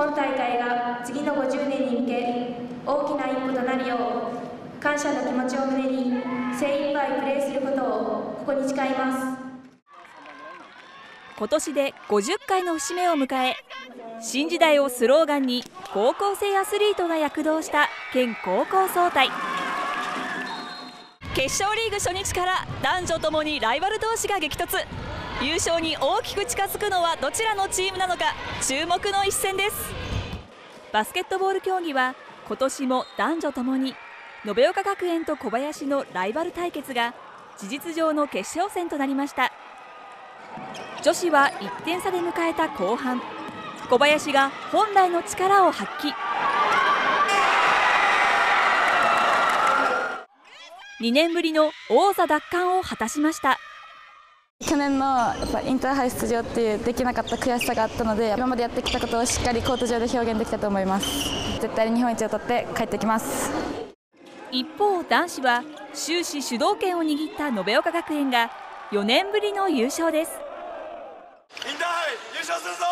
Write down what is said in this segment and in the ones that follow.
今大会が次の50年に向け大きな一歩となるよう、感謝の気持ちを胸に精一杯プレーすることをここに誓います。今年で50回の節目を迎え、新時代をスローガンに高校生アスリートが躍動した県高校総体。決勝リーグ初日から男女ともにライバル同士が激突。優勝に大きく近づくのはどちらのチームなのか、注目の一戦です。バスケットボール競技は今年も男女ともに延岡学園と小林のライバル対決が事実上の決勝戦となりました。女子は1点差で迎えた後半、小林が本来の力を発揮。2年ぶりの王座奪還を果たしました。去年のやっぱインターハイ出場っていうできなかった悔しさがあったので、今までやってきたことをしっかりコート上で表現できたと思います。絶対に日本一を取って帰ってきます。一方、男子は終始主導権を握った延岡学園が4年ぶりの優勝です。インターハイ優勝するぞ。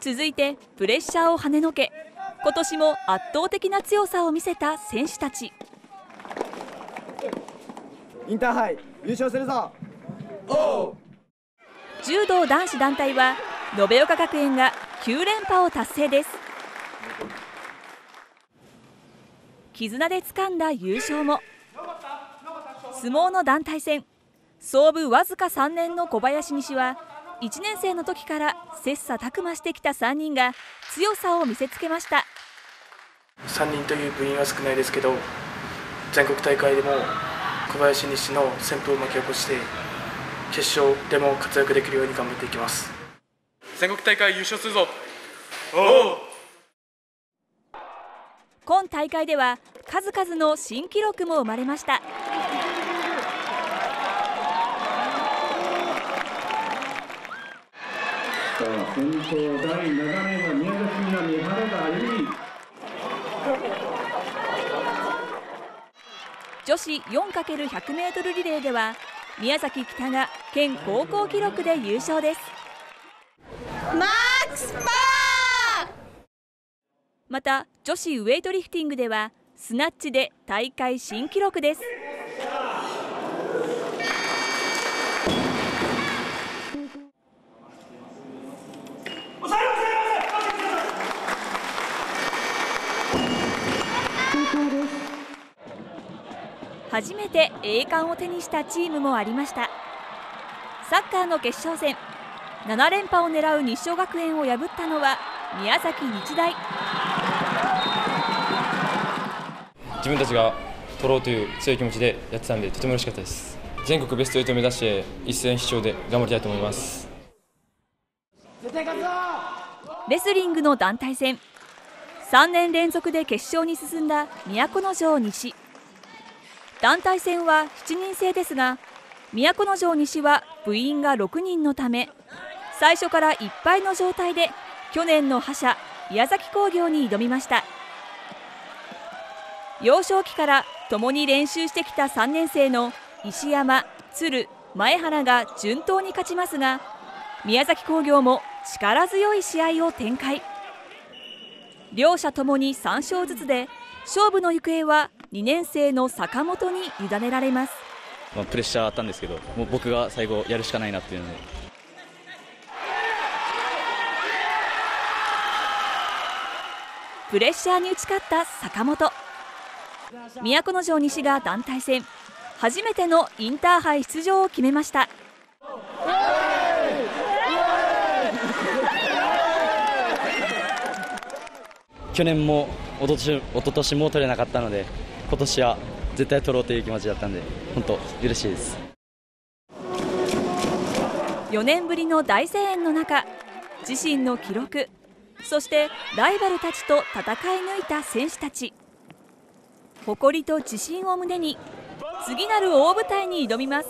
続いてプレッシャーを跳ねのけ、今年も圧倒的な強さを見せた選手たち。インターハイ優勝するぞ。柔道男子団体は延岡学園が9連覇を達成です。絆で掴んだ優勝も。相撲の団体戦、創部わずか3年の小林西は1年生の時から切磋琢磨してきた3人が強さを見せつけました。3人という部員は少ないですけど、全国大会でも小林西の旋風を巻き起こして決勝でも活躍できるように頑張っていきます。全国大会優勝するぞ。今大会では数々の新記録も生まれました。女子 4×100m リレーでは宮崎北が県高校記録で優勝です。マックスパー。また女子ウエイトリフティングではスナッチで大会新記録です。初めて栄冠を手にしたチームもありました。サッカーの決勝戦、7連覇を狙う日照学園を破ったのは宮崎日大。自分たちが取ろうという強い気持ちでやってたんで、とても嬉しかったです。全国ベスト8を目指して一戦必勝で頑張りたいと思います。レスリングの団体戦、3年連続で決勝に進んだ都城西。団体戦は7人制ですが、都城西は部員が6人のため、最初からいっぱいの状態で去年の覇者宮崎工業に挑みました。幼少期から共に練習してきた3年生の石山、鶴、前原が順当に勝ちますが、宮崎工業も力強い試合を展開。両者ともに3勝ずつで、勝負の行方は2年生の坂本に委ねられます。プレッシャーあったんですけど、もう僕が最後やるしかないなっていうので。プレッシャーに打ち勝った坂本。都城西が団体戦初めてのインターハイ出場を決めました。去年も一昨年も取れなかったので、今年は絶対取ろうという気持ちだったので、本当嬉しいです。4年ぶりの大声援の中、自身の記録、そしてライバルたちと戦い抜いた選手たち。誇りと自信を胸に次なる大舞台に挑みます。